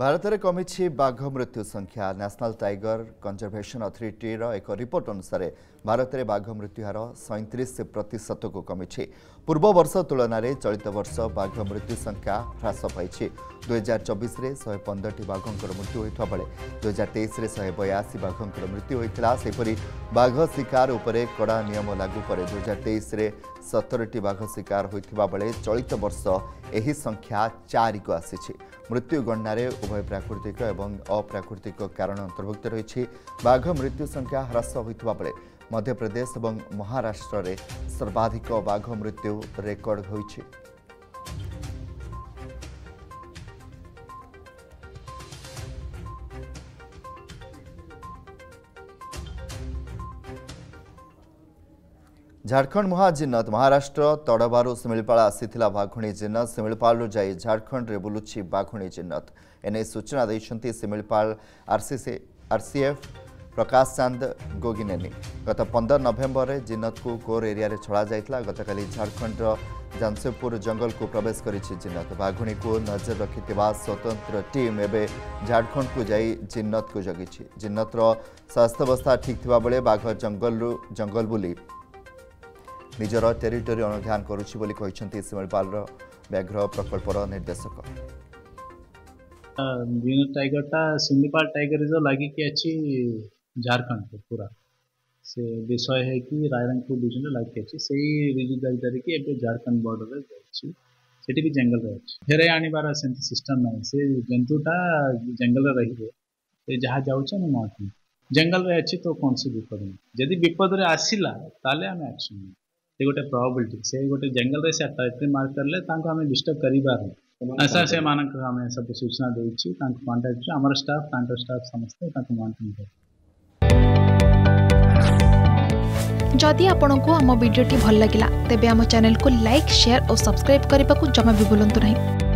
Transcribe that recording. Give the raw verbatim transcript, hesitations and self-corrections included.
भारत में कमी बाघ मृत्यु संख्या। नेशनल टाइगर कंजर्वेशन अथॉरिटी एक रिपोर्ट अनुसार भारत में बाघ मृत्यु हार सैंतीस प्रतिशत को कमी। पूर्व वर्ष तुलन में चलित वर्ष बाघ मृत्यु संख्या ह्रास पाई। दुईार चबिश शहे पंद्रह बाघर मृत्यु होता बेले दुईार तेईस शहे बयासी बाघर मृत्यु होता। सेपरी बाघ शिकार उपरे कड़ा नियम लागू करे दुईार तेईस सतर टी बाघ शिकार होता बेले चलित वर्ष यह संख्या चार को आसी। मृत्यु गणना उभय प्राकृतिक एवं अप्राकृतिक कारण अंतर्भुक्त रही। बाघ मृत्यु संख्या ह्रास होता बेले मध्य प्रदेश एवं महाराष्ट्र रे सर्वाधिक बाघ मृत्यु रेकर्ड होइछि। झारखंड महाजिन्नत महाराष्ट्र तड़बारू सिमिलपाल आसीथिला बाघुणी जिन्नत। सिमिलपाल जाई झारखंड रे बुलुछि बाघुणी जिन्नत। एने सूचना दैछन्ती सिमिलपाल आरसीसी आरसीएफ प्रकाश चांद गोगिनेनी। गत पंदर नवेम्बर में जिन्नत को कोर एरिया रे छोड़ा जाइतला। गतकाली झारखंड जानसेपुर जंगल को प्रवेश करिछि जिन्नत। बाघुणी को नजर रखिथिबा स्वतंत्र टीम एबे झारखंड को जाई जिन्नत को जगिछि। जिन्नतर स्वास्थ्यावस्था ठीक थिबा बेले बाघ जंगल जंगल बुली निजर टेरिटोरी अनुधान करुछि बोली कहिसंती सिमिलपाल व्याघ्र प्रकल्पर निर्देशक। जिन्नत टाइगर टा सिमिलपाल टाइगर रिजर्व लगी कि अच्छी झारखंड को पूरा से विषय है कि रायरंगपुर डिवीजन लगी अच्छी से रिजर्व कि ए झारखंड बॉर्डर रे जाछि सेठी भी जंगल रे अछि फेर आनी बार सेंती सिस्टम नै से जंतुटा जंगल रे रहिबे से जहां जाउछ न माटी जंगल रे अछि तो कोन से विपद यदि विपद रे आसीला ताले हम एक्शन से गोटे प्रोबेबिलिटी से गोटे जंगल रे से अटैक मार्क करले तांको हमें डिस्टर्ब करिबार ऐसा से मानक हमें सब सूचना देछि तांको कांटेक्ट छ हमर स्टाफ कांटो स्टाफ समस्त तांको मानथिन कर। जदि आपन को हम वीडियो टी भल लागिला तबे हम चैनल को लाइक शेयर और सब्सक्राइब करबा को जमा भी भूलंतु नहीं।